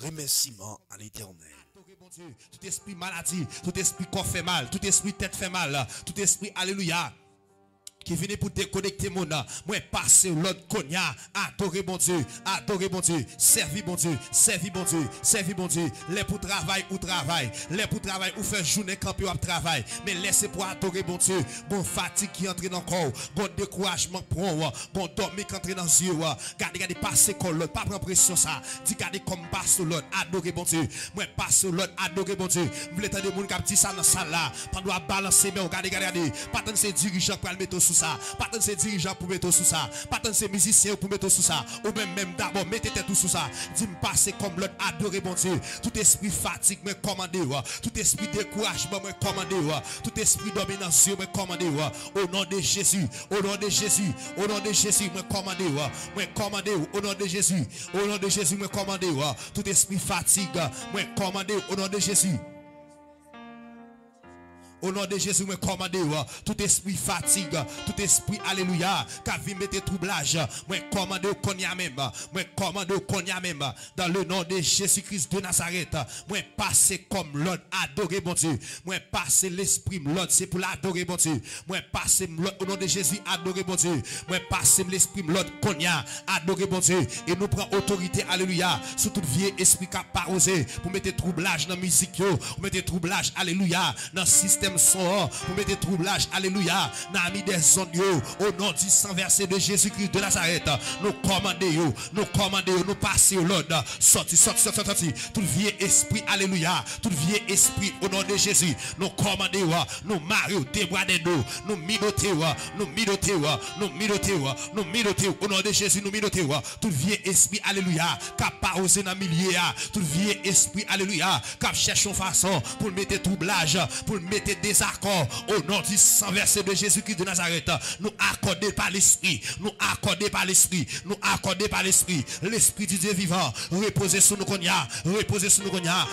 remerciement à l'Éternel. Tout esprit maladie, tout esprit corps fait mal, tout esprit tête fait mal, tout esprit alléluia qui venait pour déconnecter mon âme, moi passer l'autre cognac, adorer bon Dieu, servir bon Dieu, servir bon Dieu, servir bon Dieu, les pour travail, les pour travail ou faire journée quand tu travail, mais laissez pour adorer bon Dieu, bon fatigue qui entre dans le corps, bon découragement prend, bon dormir qui entre dans les yeux, gardez passer comme l'autre, pas prendre pression ça, dis gardez comme passe l'autre, adorer bon Dieu, moi passe l'autre, adorer bon Dieu, vous l'entendez mon qui a dit ça dans la salle là, pendant à balancer mais regardez, pas tant ces dirigeants pour le mettre sous ça, pas tant ces dirigeants pour mettre sous ça, pas tant ces musiciens pour mettre sous ça, ou même d'abord mettez tout sous ça, dis me passer comme l'autre, adorer bon Dieu, tout esprit fatigue me commandez, tout esprit découragement me commandez, tout esprit dominance me commandez, au nom de Jésus, au nom de Jésus, au nom de Jésus me commandez, au nom de Jésus, au nom de Jésus me commandez, tout esprit fatigue me commandez, au nom de Jésus. Au nom de Jésus, me commandez, tout esprit fatigue, tout esprit, alléluia, qu'a vu mettez troublage, me commandez au cognac même, me commandez au cognac même, dans le nom de Jésus-Christ de Nazareth, me passez comme l'autre, adorer bon Dieu, me passez l'esprit, l'autre, c'est pour l'adorer bon Dieu, me passez l'autre, au nom de Jésus, adorer bon Dieu, me passez l'esprit, l'autre, cognac, adorer bon Dieu, et nous prenons autorité, alléluia, sur tout vieux esprit qu'a pas osé, pour mettre troublage dans la musique, pour mettre troublage, alléluia, dans le système. Pour mettre troublage, alléluia, Nami des ondes, au nom du sang versé de Jésus-Christ de Nazareth, nous commandons, nous passons l'ordre, sorti, tout vieux esprit, alléluia, tout vieux esprit, au nom de Jésus, nous commandons, nous marions, débradons, nous minotons, au nom de Jésus, nous minotons, tout vieux esprit, alléluia, cap pas osé dans le milieu, tout vieux esprit, alléluia, cap cherche une façon pour mettre troublage, pour mettre des accords au nom du sang versé de Jésus-Christ de Nazareth. Nous accordons par l'esprit, nous accordons par l'esprit, nous accordons par l'esprit. L'esprit du Dieu vivant, reposez sur nos cognats,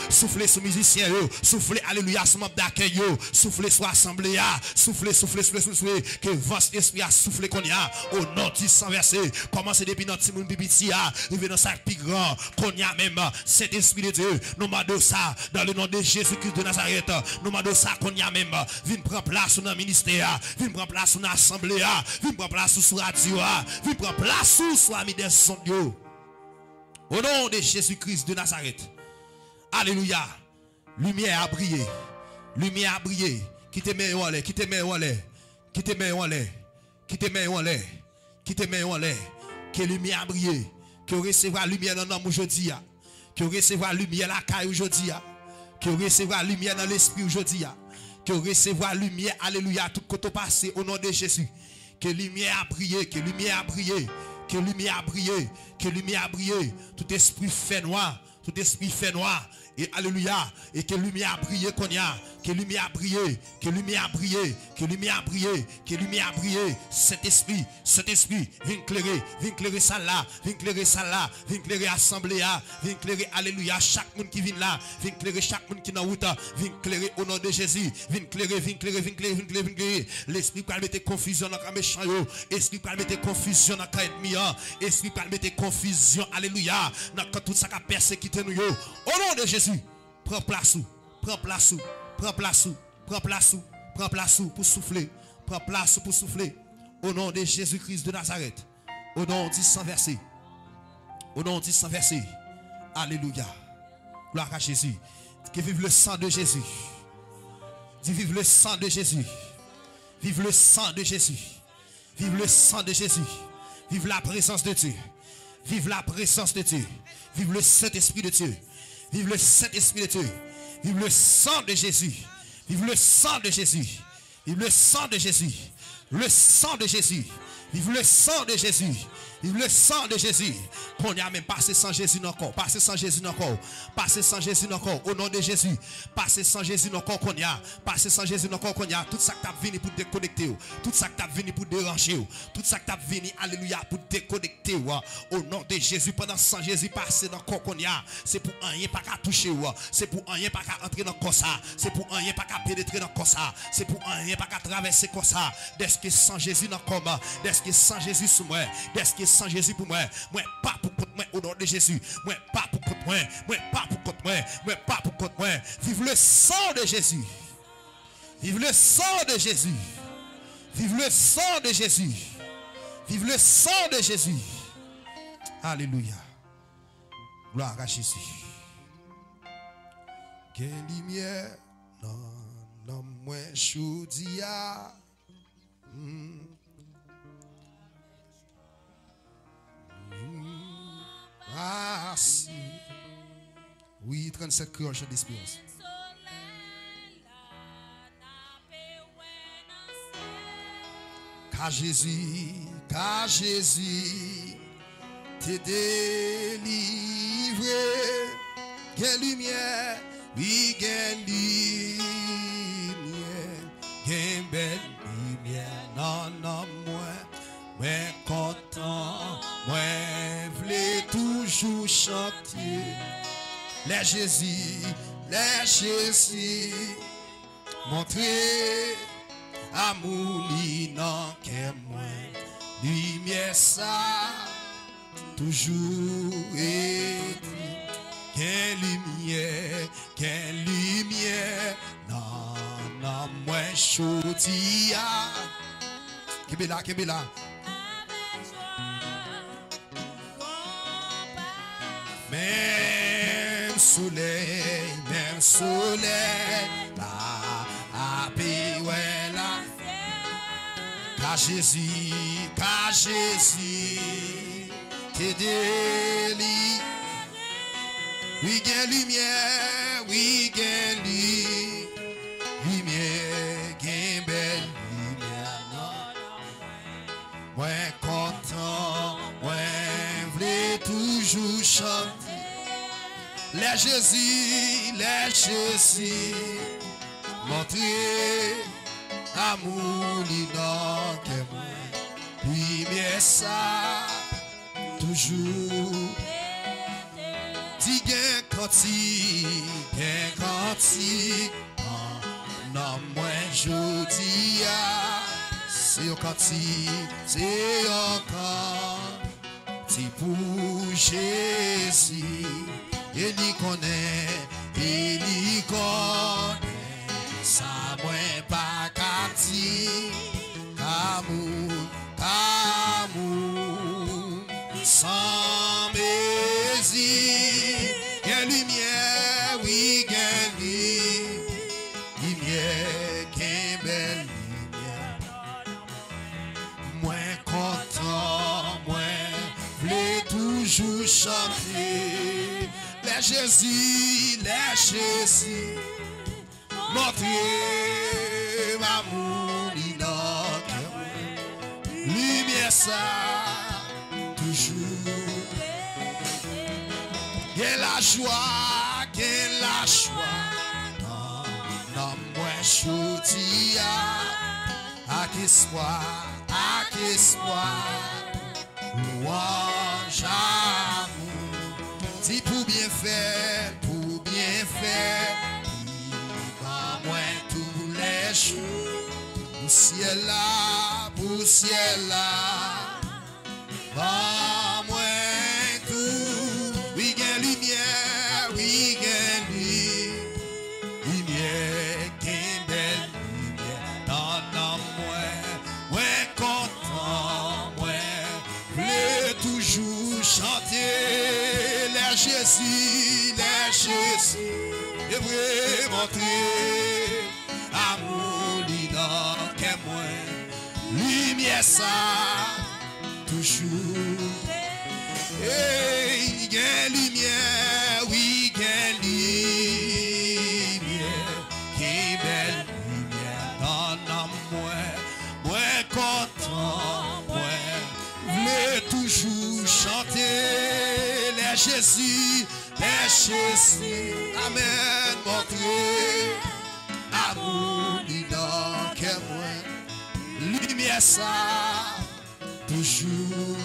soufflez sur musiciens, soufflez, alléluia, sur membres d'accueil, soufflez sur assemblée, soufflez, que votre esprit a soufflé cognat au nom du sang versé. Commencez depuis notre Timoun Bibitia, venez dans sa plus grand, cognat même, cet esprit de Dieu, nous mandons ça dans le nom de Jésus-Christ de Nazareth, nous mandons ça cognat même, viens prendre place dans le ministère, viens prendre place dans l'assemblée, viens prendre place sur la radio, viens prendre place sur la des sondios. Au nom de Jésus-Christ de Nazareth. Alléluia. Lumière a brillé. Lumière a brillé. Qui te met en l'air. Que lumière a brillé. Que recevra lumière dans l'âme aujourd'hui. Que recevra lumière dans la caille aujourd'hui. Que recevra lumière dans l'esprit aujourd'hui. Que recevoir lumière, alléluia, tout côté passé au nom de Jésus. Que lumière a brillé, que lumière a brillé. Tout esprit fait noir. Et alléluia, et que lumière a brillé, que lumière a brillé. Cet esprit, viens éclairer ça là, viens éclairer assemblée, viens éclairer, alléluia, chaque monde qui vient là, viens éclairer chaque monde qui est dans la route, viens éclairer au nom de Jésus, viens éclairer. L'esprit va mettre confusion dans le méchant, l'esprit va mettre confusion dans le ennemi, l'esprit va mettre confusion, alléluia, dans tout ça qui a persécuté nous, au nom de Jésus. Prends place pour souffler, au nom de Jésus-Christ de Nazareth, au nom du sang versé, alléluia, gloire à Jésus, que vive le sang de Jésus, vive le sang de Jésus, vive la présence de Dieu, vive le Saint-Esprit de Dieu. Vive le Saint-Esprit de Dieu. Vive le sang de Jésus. Vive le sang de Jésus. Vive le sang de Jésus. Qu'on y a même passé sans Jésus encore. Au nom de Jésus. Passé sans Jésus encore qu'on y a. Tout ça que t'as venu pour déconnecter. Tout ça que t'as venu pour déranger. Tout ça que t'as venu, alléluia, pour déconnecter. Au nom de Jésus. Pendant sans Jésus passé dans corps qu'on y a. C'est pour rien pas qu'à toucher. C'est pour rien pas qu'à entrer dans corps ça. C'est pour rien pas qu'à pénétrer dans corps ça. C'est pour rien pas qu'à traverser corps ça. Dès que sans Jésus dans corps moi. Dès que sans Jésus sous moi. Dès que sans Jésus pour moi, moi pas pour moi au nom de Jésus, moi pas pour contre moi. Moi, pas pour contre moi. Moi, pas pour contre moi. Vive le sang de Jésus. Vive le sang de Jésus. Vive le sang de Jésus. Vive le sang de Jésus. Alléluia. Gloire à Jésus. Quelle lumière dans moi choudia. Ah si. Oui, 37 crioches d'espérance. Car Jésus t'es délivré. Quelle lumière, oui, quelle lumière, quelle belle lumière. Non, non, moi, moi content, moi voulais toujours chanter. Les Jésus, montrer. Amour li nan ke mwen, lumière ça toujours écrit. Quelle lumière nan nan mwen choti a. Kebela, kebela. Même soleil la paix ouais. Car Jésus, t'es délivré. Oui, gain lumière, oui, gain lumière, gain belle lumière. Moi content, moi voulais toujours chanter. Les Jésus, montrer. Amour li nan ke mwen, lumière ça toujours. Di gen kantik, gen kantik nan mwen jodi a. Se yon kantik, se yon kantik pou Jésus. E li konnen, e li konnen sa mwen pa kati. Amour, amour sans mesure. Gen lumière, oui gen lumière, gen belle lumière. Mwen content, mwen vle toujours chanter. Les Jésus, les Jésus, montrer amour inocent, lumière ça toujours. Quelle la joie, dans moi choudia, à qui soit, louange amour, dis pour bien faire. Poussière là, pas moins tout. Oui, gain lumière, oui, gain lumière, gain belle lumière. Non, non, moi, content, moi, voulais toujours chanter. Les Jésus, je voulais montrer amour dans quel moi. Lumière ça toujours. Hey, gain lumière, oui gain lumière, qui belle lumière dans moi, moi content, moi voulais toujours chanter. Les Jésus, les Jésus, amen, montrer amour dans quel moi. Lumière ça toujours.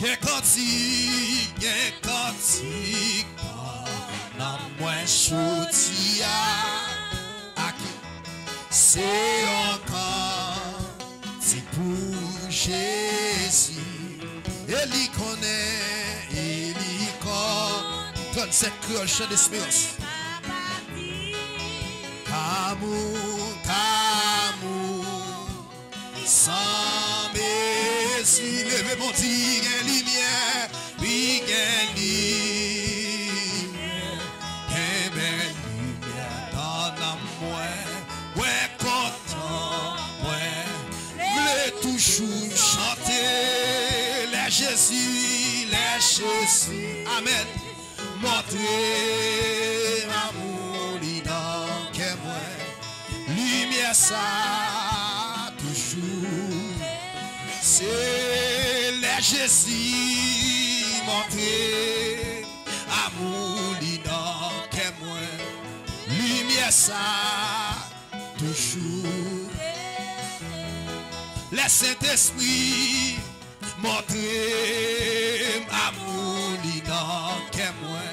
Quel cantique dans moi choudia. C'est encore c'est pour Jésus. Il y connaît, il y 27 créole, chant d'espérance. Amour, amour, sans merci, levez mon tigre, lumière, oui, Jésus, amen. Montrez l'amour dans que moi. Lumière ça toujours. C'est les Jésus. Montrez l'amour dans que moi. Lumière ça toujours. Le Saint-Esprit. Montrez amour li dans que moi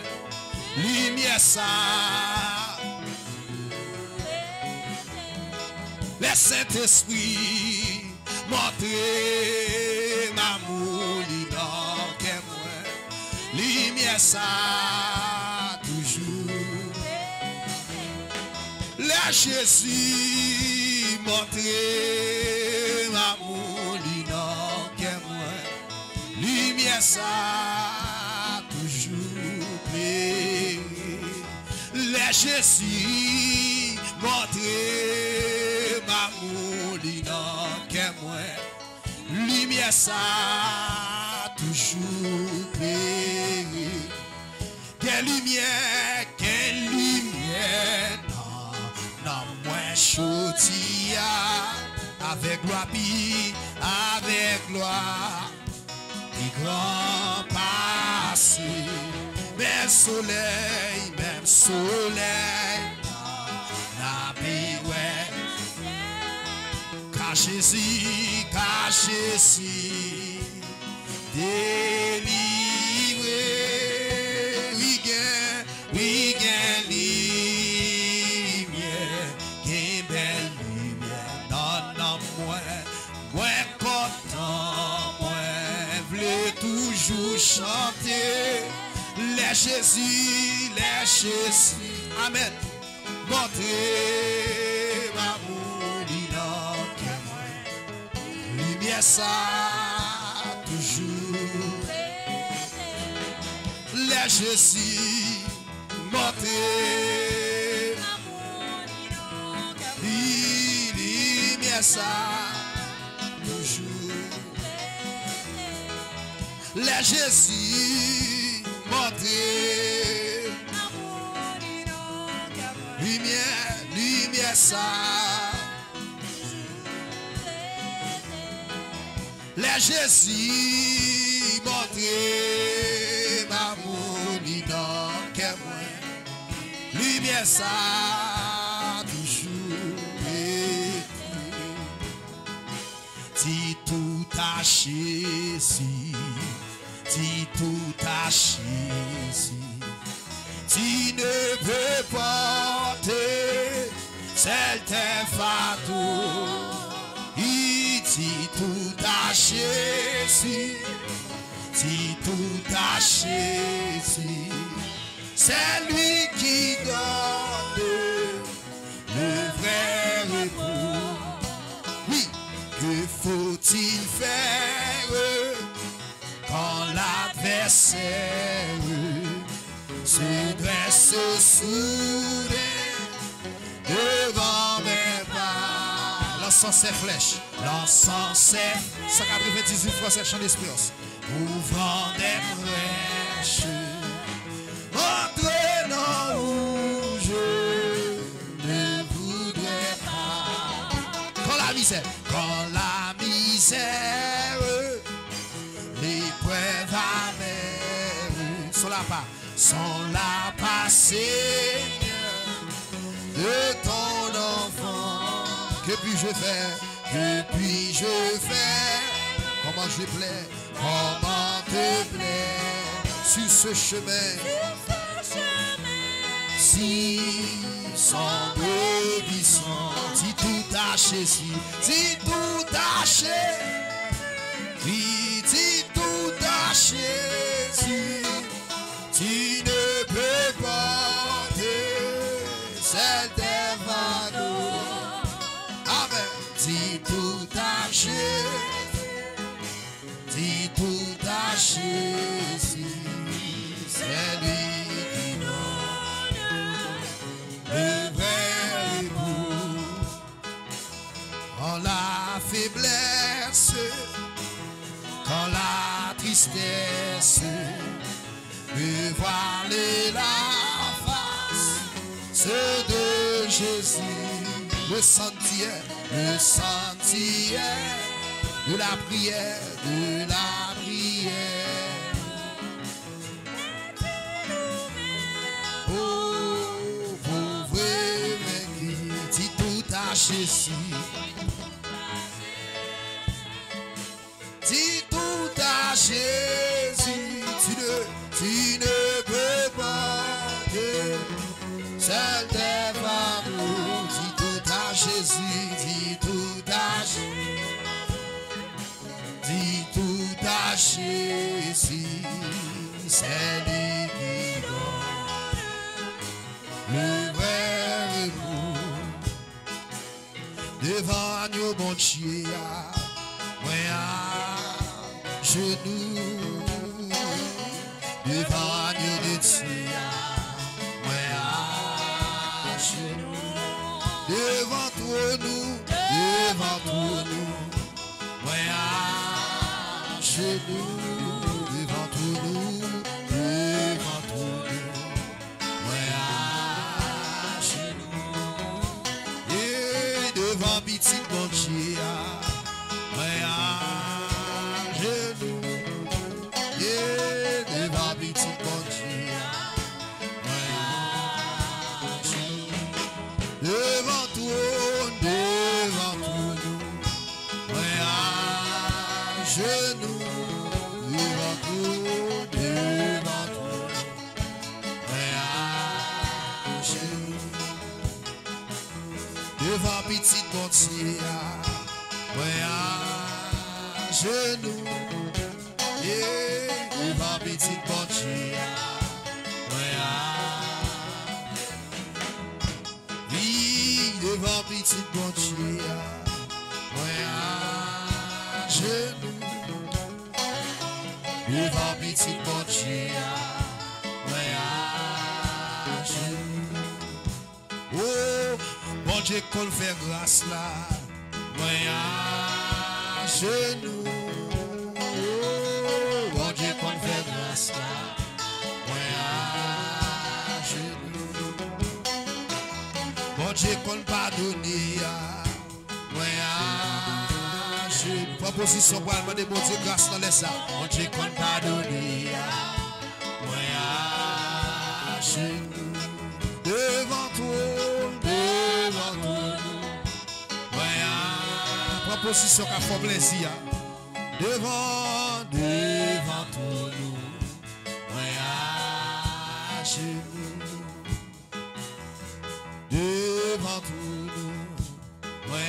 lumière ça le Saint-Esprit montrez amour li dans que moi lumière ça toujours le Jésus montrez amour li dans lumière ça toujours briller. Les Jésus montrez ma mouli dans que moi. Lumière ça toujours briller. Quelle lumière dans moi chaudia avec gloire. Grand passé, même soleil, la paix, car Jésus, délivré, oui, gain, lumière, qui belle lumière, dans moi, content. Toujours chanter les Jésus, amen. Montrez ma mouli dans que moi, lumière ça toujours. Les Jésus, montrez ma mouli dans que moi, lumière ça. Les Jésus montrez lumière ça. Les Jésus montrez ma mouli dans que moi lumière ça toujours. Si tout a Jésus si tout à Jésus, tu ne peux porter certains fardeaux. Si tout à Jésus, c'est lui qui donne le vrai repos. Oui, que faut-il faire? Quand l'adversaire se dresse soudain devant mes pas. L'encens ses flèches, l'encens ses 198 fois chant d'espérance. Ouvrant des brèches, entraînant où je ne voudrais pas. Quand la misère Sont là pas, Seigneur, de ton enfant. Que puis-je faire? Comment te plaire sur ce chemin. Si sans obéissant, si tout à Jésus, tu ne peux Le sentier de la prière, Oh, pauvre mec, dis tout à Jésus. Dis tout à Jésus, tu ne peux pas que seul tes paroles. Jésus, dis tout à Jésus, c'est lui qui donne le vrai repos. Devant nous, bon Dieu, moi à genoux, devant nous de Dieu, moi à genoux. Devant tout nous, moi à genoux, devant tout nous, moi à genoux. Et devant petit bon Dieu, moi à genoux. Et devant petit bon Dieu, moi à genoux. Devant tout. Devant petit bon Dieu, moi à genoux. Devant petit bon Dieu, moi à genoux. Devant petit bon Dieu, moi à genoux. Devant petit bon Dieu, moi à genoux. Oh, bon Dieu, qu'on fait grâce là, moi à genoux. Bon Dieu, qu'on fait grâce là, moi à genoux. Bon Dieu, qu'on pardonne, moi à genoux. Proposition pour demander bon Dieu grâce dans les salles. Bon Dieu, qu'on pardonne, moi à genoux. Devant toi. Position qu'a fait plaisir devant tout nous, moi à genoux, devant tout nous, moi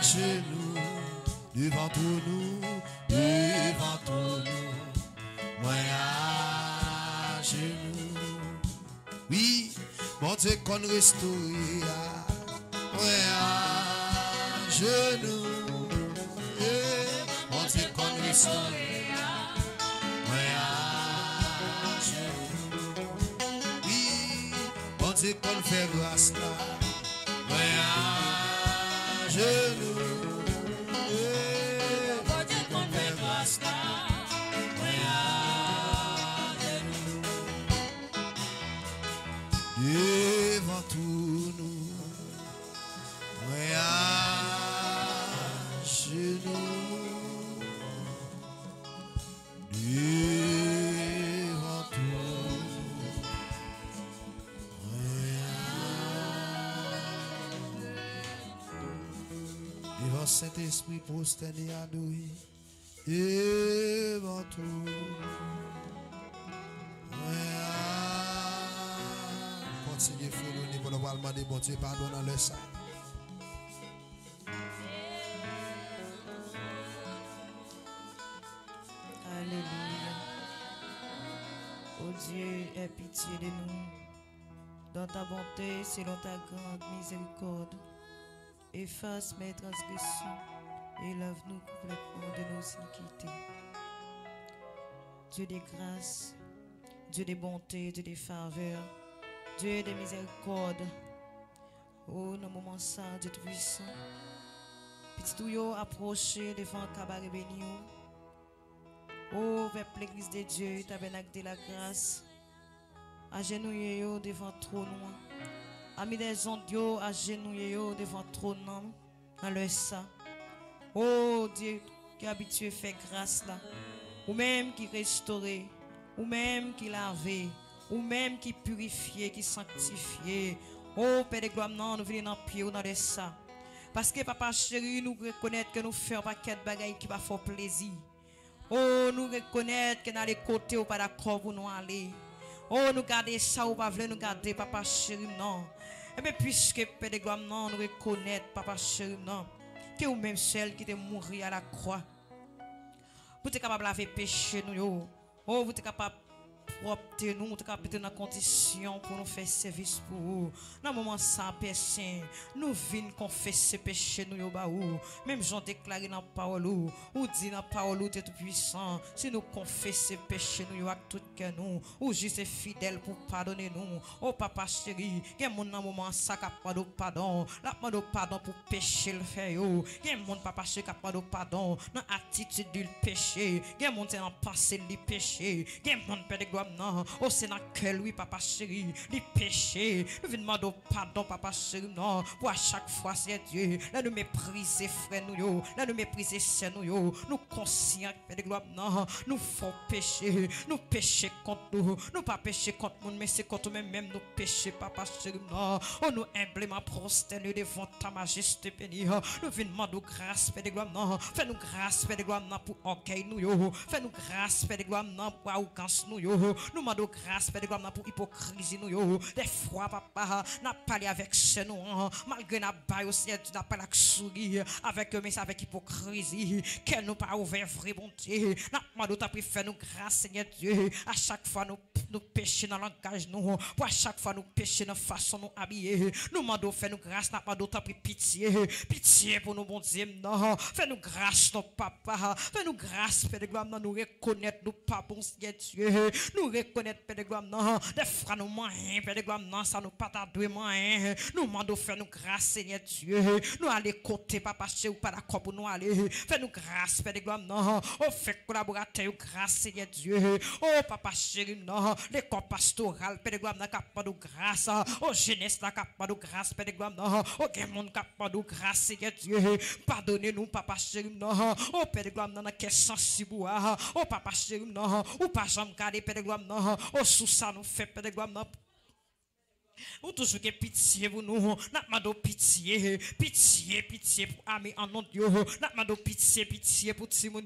à genoux, devant tout nous, moi à genoux. Oui, mon Dieu qu'on restaure, moi à genoux, mon Dieu qu'on restaure, moi à genoux. Oui, mon Dieu qu'on fait grâce là, moi à genoux. Mon Dieu qu'on fait grâce là, moi à genoux. Devant tout nous, moi à devant Saint-Esprit prosterné à adorer, devant tout, continuez à fournir pour le parlement des bons Dieu, pardon dans le sang. Alléluia. Oh Dieu, aie pitié de nous. Dans ta bonté, selon ta grande miséricorde, efface mes transgressions. et lave-nous complètement de nos iniquités. Dieu des grâces, Dieu des bontés, Dieu des faveurs, Dieu des miséricordes. Oh, nos moments saints, Dieu puissant. Petit tuyau, approchez devant Cabaret Béniou. Oh, vers l'église de Dieu, Tabernacle de la Grâce. Agenouillez-vous devant trop loin. Amis des ondes, agenouillez-vous devant trop loin. Dans le sang. Oh, Dieu qui est habitué, fait grâce là. Ou même qui restaurer, ou même qui laver, ou même qui purifier, qui sanctifier. Oh, Père de gloire, non, nous venons en pied, dans le sang. Parce que, papa chéri, nous reconnaissons que nous faisons pas quatre bagailles qui va faire plaisir. Oh, nous reconnaissons que dans les côtés, ou pas d'accord, vous nous allez. Oh, nous garder ça, ou pas voulez nous garder, papa chéri, non. Et bien, puisque, Père de gloire, non, nous reconnaissons, papa chéri, non, que ou même celle qui est morte à la croix. Vous êtes capable de laver péché, nous. Oh, vous êtes capable nous, nous sommes dans la condition pour nous faire service pour vous. Dans le moment sans personne, nous venons confesser péché nous. Même j'en déclaré dans la parole, ou dit dans la parole, Dieu tout-puissant, si nous confessons péché nous avec tout que nous, ou juste fidèle pour pardonner nous. Oh papa chéri, il y a mon moment sans capable de pardon, la pardon pardon pour péché le faire. Il y a mon papa chéri capable de pardon, dans l'attitude du péché, il y a mon temps passé du péché, il y a mon père de gloire. Non, oh c'est dans quel oui papa chéri, les péchés, nous venons demander pardon papa chéri, non, pour à chaque fois c'est Dieu, là nous mépriser frère nous yo, là nous mépriser sœur nous yo, nous conscients de gloire, non, nous font pécher, nous péchons contre nous, nous pas pécher contre nous, mais c'est contre nous-mêmes nous péchons papa chéri, non, oh nous humblement prosternés devant ta majesté bénie, nous venons demander grâce de gloire, non, fais-nous grâce de gloire, non, pour orgueil nous yo, fais-nous grâce de gloire, non, pour arrogance nous yo. Nous demandons grâce, Père de gloire, pour l'hypocrisie. Des fois, papa, n'a parlé avec ce nous. Malgré n'a pas aussi, n'a pas la sourire avec eux, mais avec hypocrisie. Qu'elle nous pas ouvert vraie bonté. N'a demandons ta préfère nous grâce, Seigneur Dieu. À chaque fois, nous péchons dans le langage, nous. Pour à chaque fois, nous péchons dans la façon de nous habiller. Nous demandons, fais-nous grâce, n'a pas d'autre pitié. Pitié pour nous, bon Dieu, non. Fais-nous grâce, non, papa. Fais-nous grâce, Père de gloire, nous reconnaître, nous pas bon, Seigneur Dieu. Nous reconnaître, Père de gloire, non. Des frères, nous manquons, Père de gloire, non. Ça nous pas t'adouer, manquons. Nous demandons, fais-nous grâce, Seigneur Dieu. Nous allons côté, papa, chez ou pas d'accord pour nous aller. Fais-nous grâce, Père de gloire, non. Oh, fait collaborateur, grâce, Seigneur Dieu. Oh, papa, chéri, non. L'école pastorale, Père de gloire, n'a pas de grâce. Oh, jeunesse, n'a pas de grâce, Père de gloire, non. Oh, quel monde n'a pas de grâce, Seigneur Dieu. Pardonnez-nous, papa, chéri, non. Oh, Père de gloire, non, quel sensible. Oh, papa, chéri, non. Ou pas jamais garder, Père de gloire, non, oh, sous ça, nous fait, Père de gloire, non. Ou toujours que pitié pour nous, n'a pas de pitié, pitié, pitié pour Amé en nom de Dieu, n'a pas de pitié, pitié pour Timon,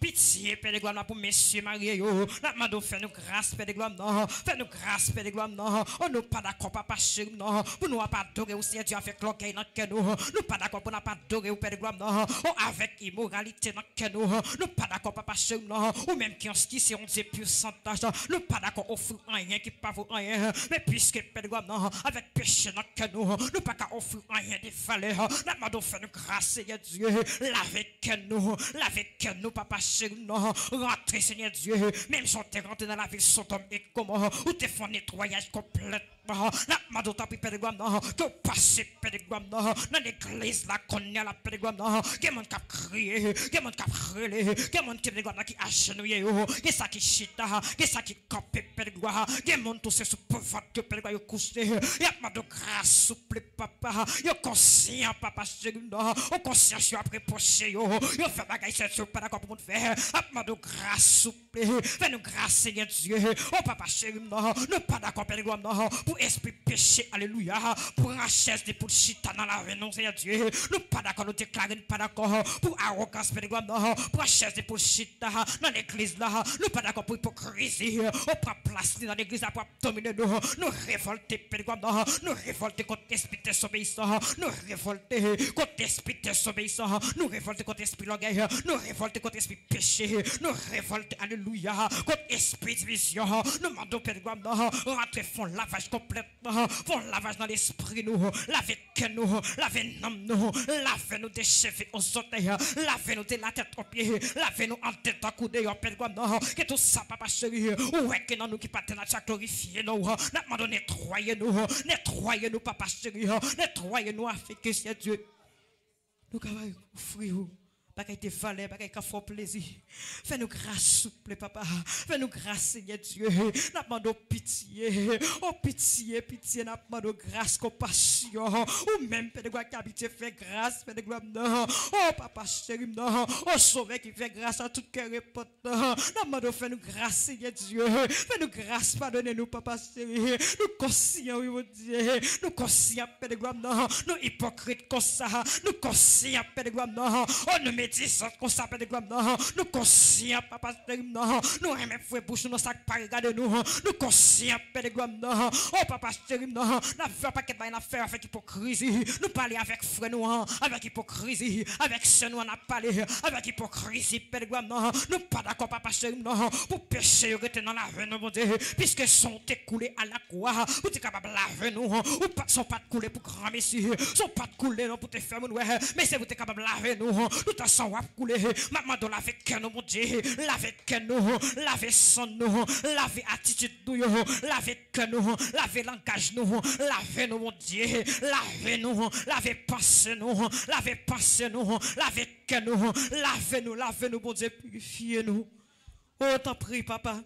pitié, Père de gloire, pour Monsieur Marie, n'a pas de faire nous grâce, Père de gloire, non, faire nous grâce, Père de gloire, non, on n'a pas d'accord, papa chéri, non, pour nous pas adorer aussi, Dieu avec l'orgueil dans le nous, nous pas d'accord, pour nous pas adorer, Père de gloire, non, avec immoralité dans le nous, nous pas d'accord, papa chéri, non, ou même qui en ce qui c'est on dit pourcentage, nous pas d'accord, offrir rien qui pas vaut rien, mais puisque Père de gloire, non, avec péché dans le canon, nous pas qu'à offrir rien de valeur. La madame fait nous grâce, Seigneur Dieu. L'avez que nous, papa chéri, non. Rentrez, Seigneur Dieu. Même si on t'est rentré dans la ville, Sodome et Gomorrhe, où t'es fait un nettoyage complètement. La madame t'a pris Père de gloire, non. Que passez Père de gloire, non. Dans l'église, la connaît la Père de gloire, non. Que mon cap crié, que mon cap relé, que mon Père de gloire, qui agenouillé, que ça qui chita, que ça qui campé Père de gloire, que mon tout se soupouvant que Père de gloire, y'a pas de grâce, souple papa. Y'a conscient, papa, chéri, non. Au conscient, je suis après poché, yo. Y'a fait bagaille, c'est pas d'accord pour nous faire. Y'a pas de grâce, souple. Fais-nous grâce, Seigneur Dieu. Oh, papa, chéri, non. Ne pas d'accord, Père de gloire, non. Pour esprit péché, alléluia. Pour la chaise de pour chita dans la vie, non, Seigneur Dieu. Nous pas d'accord, nous déclarons pas d'accord. Pour arrogance, Père de gloire, non. Pour la chaise de pour chita dans l'église, là. Nous pas d'accord pour hypocrisie. On prend place, obstinés dans l'église pour dominer nous, nous révolter pédagogement, nous révolter contre l'esprit désobéissant, nous révolter contre l'esprit désobéissant, nous révolter contre l'esprit l'orgueil, nous révolter contre l'esprit péché, nous révolter, alléluia, contre l'esprit division, nous demandons pédagogement, rentrer font lavage complètement, font lavage dans l'esprit nous, laver que nous, laver nous, laver nous des cheveux aux orteils, laver nous de la tête aux pieds, laver nous en tête à couder, pédagogement, que tout ça, papa chéri, où est que nous qui partons à glorifier nous, nous demandons nettoyez-nous, papa chéri, nettoyez-nous afin que c'est Dieu. Nous avons offrir, pas qu'il te fallait, pas qu'il faut plaisir. Fais-nous grâce, souple, papa. Fais-nous grâce, Seigneur Dieu. Nous demandons pitié. Oh, pitié, pitié. Nous demandons grâce, compassion. Ou même, Père de gloire qui habite, fais grâce, Père de gloire. Oh, papa chéri, non. Oh, sauveur qui fait grâce à tout cœur et pote. Nous demandons, fais-nous grâce, Seigneur Dieu. Fais-nous grâce, pardonnez-nous, papa chéri. Nous conscients, oui, mon Dieu. Nous conscients, Père de gloire, non. Nous hypocrites comme ça. Nous conscients, Père de gloire, non. Oh, nous qu'on s'appelle de gloire, nous conscients, papa, nous aimons fouet bouche, nous sacs pas regarder nous, nous conscients, père de gloire, oh papa, chéri, nous n'avons pas qu'à faire avec hypocrisie, nous parler avec frère, nous, avec hypocrisie, avec ce nous, on a parlé, avec hypocrisie, père de gloire, nous pas d'accord, papa, chéri, non, pour pécher, retenant la reine, mon Dieu, puisque sont écoulés à la croix, vous êtes capable de la reine, ou pas, sont pas de couler pour grand messie, sont pas de couler, non, pour te faire, mais c'est vous êtes capable de la reine, nous t'as sans wap couler, maman de laver que nous, mon Dieu, laver que nous, laver son nous, laver attitude nous, laver que nous, laver langage nous, laver nous, mon Dieu, laver nous, laver pensée nous, laver pensée nous, laver que nous, laver nous, mon Dieu, purifiez nous. Oh, t'en prie, papa.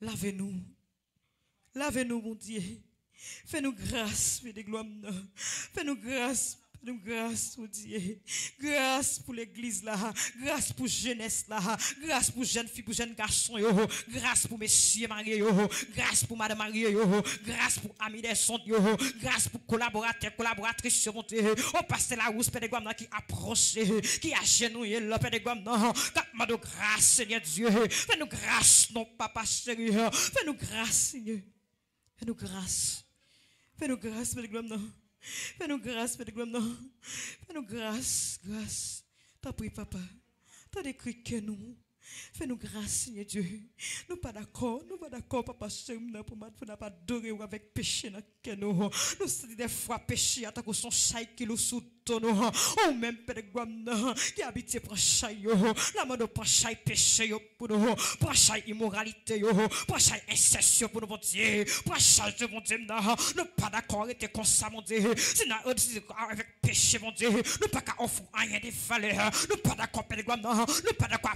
Laver nous, mon Dieu. Fais-nous grâce, fais des gloires. Fais-nous grâce. Nous grâce pour Dieu, grâce pour l'église là, grâce pour jeunesse là, grâce pour jeunes filles, pour jeunes garçons, grâce pour messieurs mariés, grâce pour madame mariée, grâce pour amis des sons, grâce pour collaborateurs, collaboratrices, mon Dieu, oh pasteur la rousse, Père de gloire, qui approche, qui a genouillé, le Père de gloire, demande grâce, Seigneur Dieu, fais-nous grâce, non, papa chéri, fais-nous grâce, Seigneur, fais-nous grâce, Père de gloire, non. Fais-nous grâce, Père de gloire, non. Fais-nous grâce, grâce. T'as pris, papa. T'as décrit que nous. Fais-nous grâce, Seigneur Dieu. Nous pas d'accord, papa, chéri, pour nous pas adorer ou avec péché, nous sommes des fois péché, à ta cause son chai qui nous soutient, ou même pédagogement, qui habite pour chai, la mode pour chai péché, pour nous, pour chai immoralité, pour chai incession, pour nous, Dieu, pour chai de mon Dieu, nous pas d'accord, et t'es comme ça, mon Dieu, si nous avec péché, mon Dieu, nous pas qu'à offrir rien des valeurs, nous pas d'accord, pédagogement, nous pas d'accord,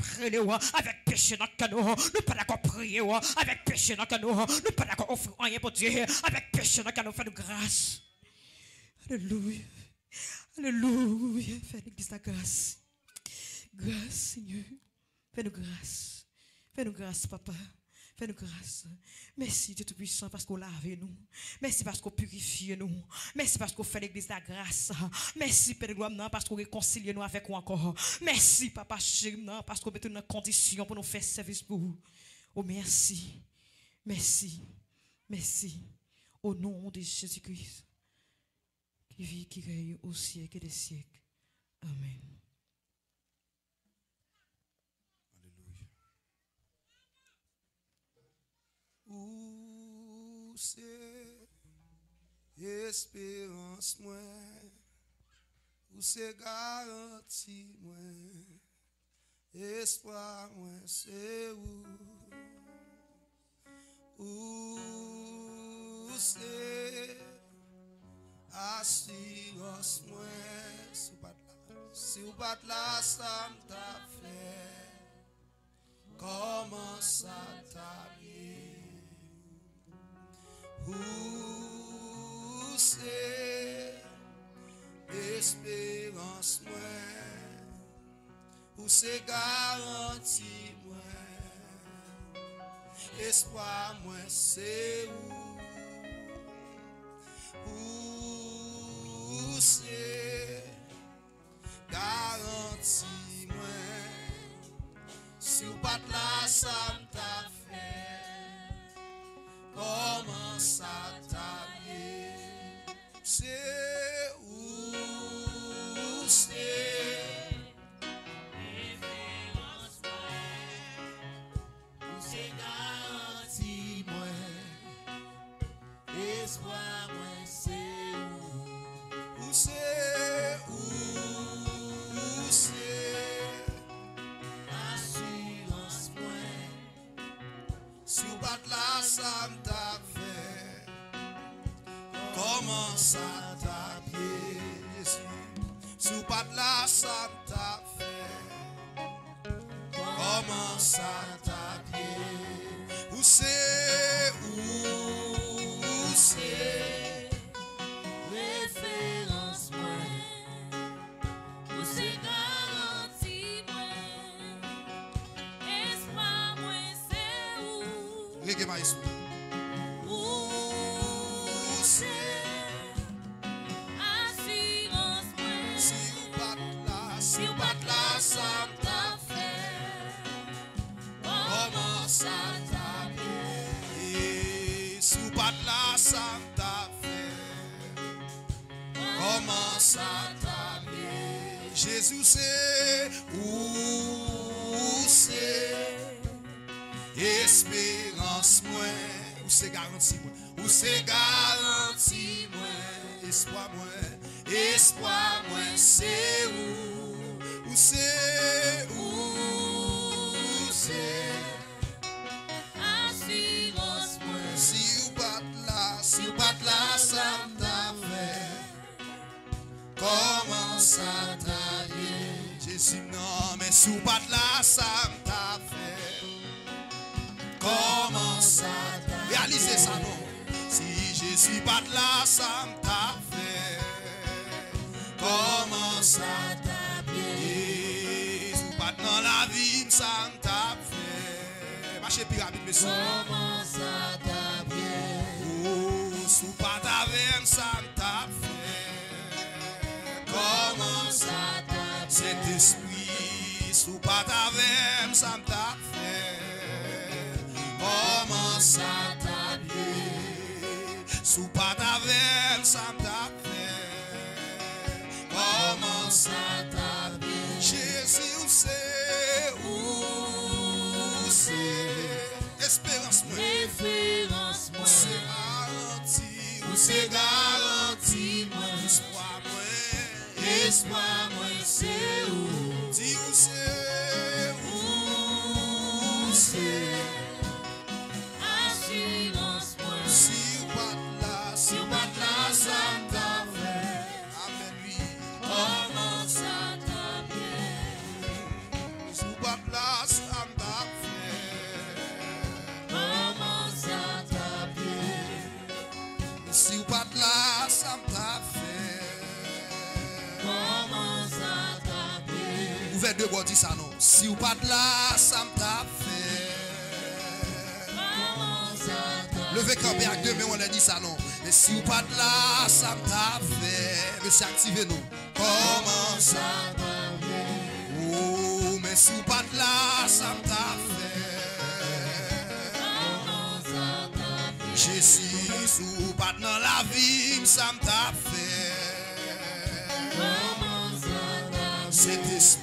avec péché dans le canon, nous pas d'accord prier, avec péché dans le canon, nous pas d'accord offrir rien pour Dieu, avec péché dans le canon, fais-nous grâce. Alléluia, alléluia, fais-nous de grâce. Grâce, Seigneur, fais-nous grâce. Fais-nous grâce, papa. Fais-nous grâce. Merci Dieu Tout-Puissant parce qu'on lave nous. Merci parce qu'on purifie nous. Merci parce qu'on fait l'église de la grâce. Merci Père de gloire parce qu'on réconcilie nous avec vous encore. Merci Papa chéri parce qu'on met nous dans condition pour nous faire service pour vous. Oh merci. Merci. Merci. Au nom de Jésus-Christ qui vit, qui règne au siècle des siècles. Amen. Où c'est espérance moi, où c'est garantie moi, espoir moi, c'est où? Où c'est assurance moi, si vous battez là, ça me t'a fait, comment ça t'a bien? Où c'est espérance moi, où c'est garantie moi, espoir moi c'est où? Où c'est garantie moi, si vous battez là ça me t'a fait espoir, moi c'est où c'est où c'est assurance moi. Si vous battez là, ça m'a fait. Comment ça t'a fait? Si vous battez là, ça m'a fait. Comment ça t'a fait? Où c'est où c'est? Où c'est assurance moi? Si vous battez là, si vous battez là, ça t'a fait. Comment ça t'a fait? Si vous battez là, ça t'a fait. Comment ça t'a fait? Jésus c'est où c'est? Espérance moi, ou c'est garanti moi, ou c'est garanti moi, espoir moi, c'est où, ou c'est où, c'est assurance moi. Si vous battez là, si vous battez là, ça t'a fait. Comment ça t'a fait? Jésus non, mais si vous battez là, ça t'a fait. Comment ça t'a fait? Réalisez ça non. Si Jésus bat là, ça t'a fait. Comment ça t'a fait? Si vous battez dans la vie, ça t'a fait. Marchez pyramide, monsieur. Comment ça t'a fait? Oh, si vous battez avec, ça t'a fait. Comment ça t'a fait? Cet esprit, si vous battez avec, ça t'a fait. Comment ça t'a fait? Sous pas ta veine, ça t'a fait. Comment ça t'a fait? Jésus, où c'est? Espérance, moi. Référence, moi. C'est garanti, moi. Espoir, moi. Espoir, moi, c'est où? Dis où c'est? Où c'est? Deux body ça non. Si vous pas là, ça m'a fait. Levez campé avec deux mais on a dit ça non. Mais si vous pas là, ça m'a fait. Monsieur activez nous. Comment ça t'a fait? Oh, mais si vous pas là, ça m'a fait. Comment ça t'a fait? Jésus, si vous pas dans la vie, ça m'a fait. Comment ça t'a fait? Cet esprit.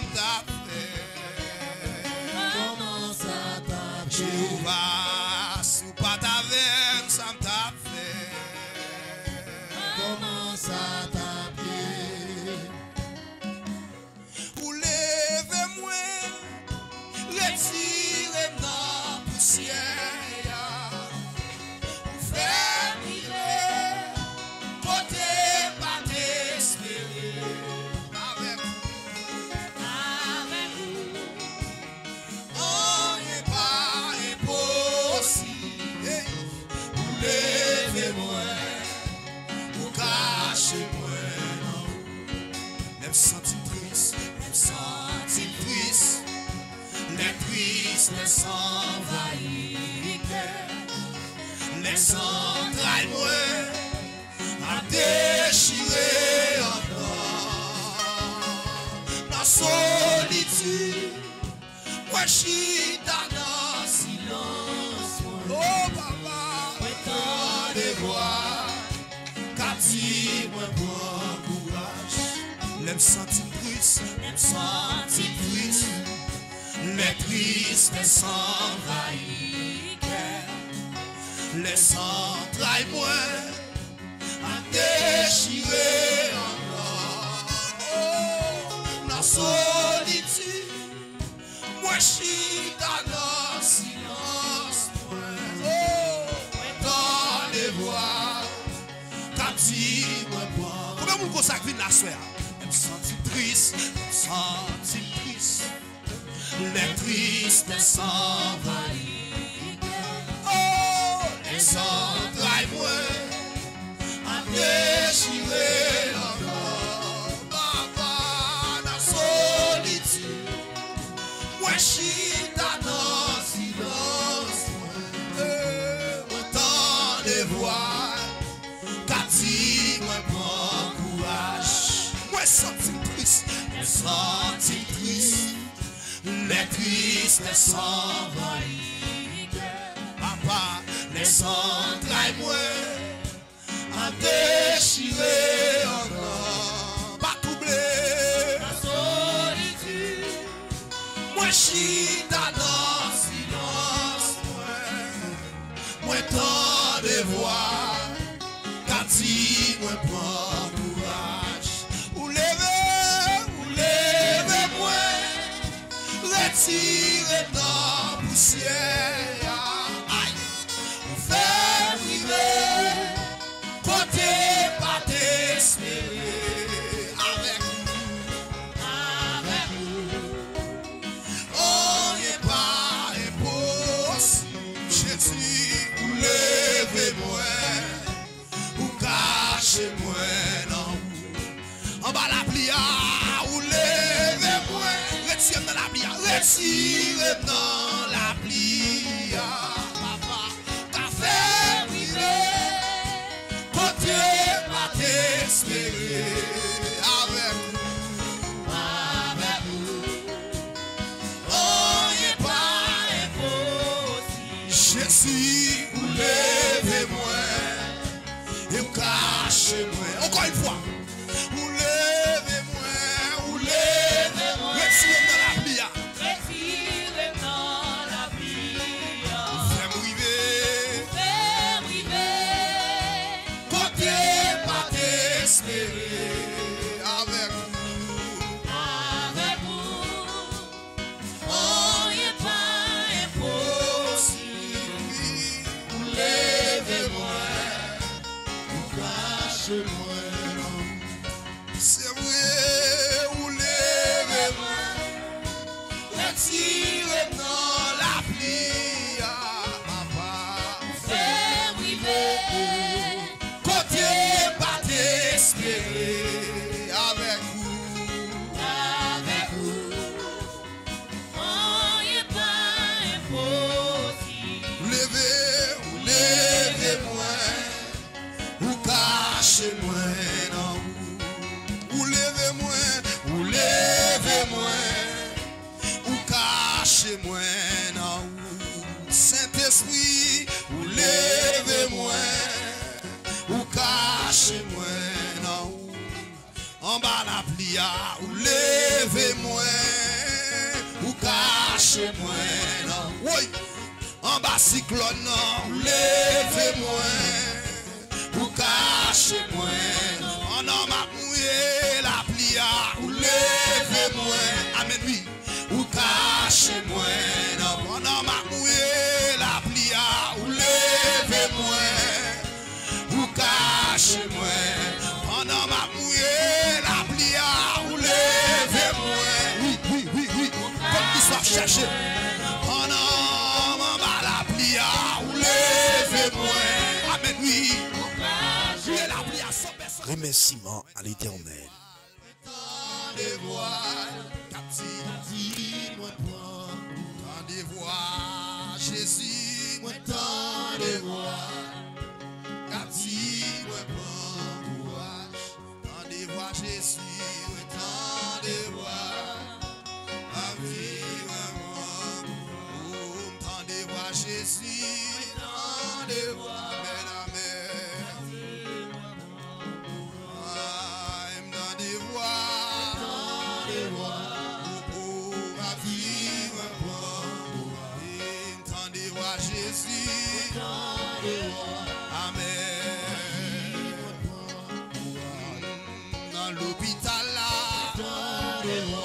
m'a fait. Comment ça t'a fait? Jéhovah, sous pas ta veine, ça m'a fait. Comment ça t'a fait? Pour lever-moi, retirez-moi dans la poussière. Laisse envahir les entrailles, moi, à déchirer encore. La solitude, moi, chita dans silence, moi. Oh, papa, moi, t'en dévois, car dis, moi, bon courage. L'aime sentir plus, l'aime sentir plus. Les tristes s'envahissent, les entrailles moins à déchirer encore. La solitude, moi j'suis dans silence, moi dans les voix, t'as dit moi pas. Comment vous consacrez la soeur? Elle me sentit triste, elle me sentit triste, les tristes s'envahissent. Les entrailles moins à déchirer encore, papa, la solitude, moi chita dans silence, moi tant de voix, qu'a dit moi prends courage, moi sentis triste, les tristes s'envahissent, papa. Les entrailles moins à déchirer encore, pas troubler la solitude, moi chita dans silence, moi tant de voix, qu'a dit moi prends courage, ou lever moi, retirer dans poussière. Retire dans la pluie, papa, t'as fait briller, côté pas t'espérer, avec nous, on n'est pas impossible, Jésus, ou levez-moi, et vous cachez-moi, encore une fois. Ou levez-moi, ou cachez-moi, non. Oui, en bas cyclone, non. Levez-moi, ou cachez-moi, non. En homme à mouiller la plia, ou levez-moi, amen, oui, ou cachez-moi, non. En homme à mouiller la plia, ou levez-moi, ou cachez-moi, en homme à mouiller la chercher en homme en bas la plia ou levez-moi amen oui la plia sans personne remerciement à l'Éternel tant de voix Jésus moi tant de voix capti moi prends courage tant de voix Jésus moi tant de voix Jésus, tant de voix, amen, amen. Tant de voix, pour ma vie, tant de voix, Jésus. Amen. Dans l'hôpital là,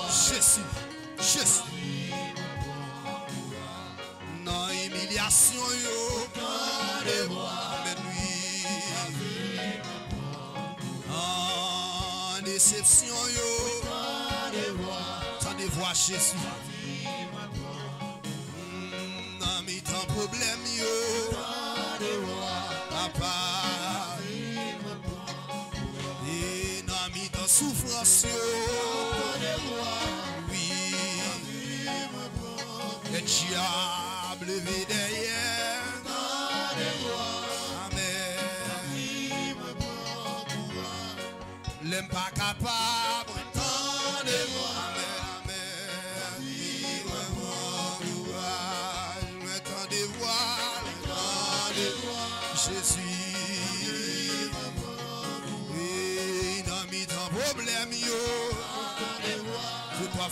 Jésus, Jésus. Dans l'humiliation, amen. En déception, ça dévoie Jésus. Dans mes temps problèmes, papa, et dans mes temps souffrance, oui, le diable vit derrière. Amen. L'aime pas capable.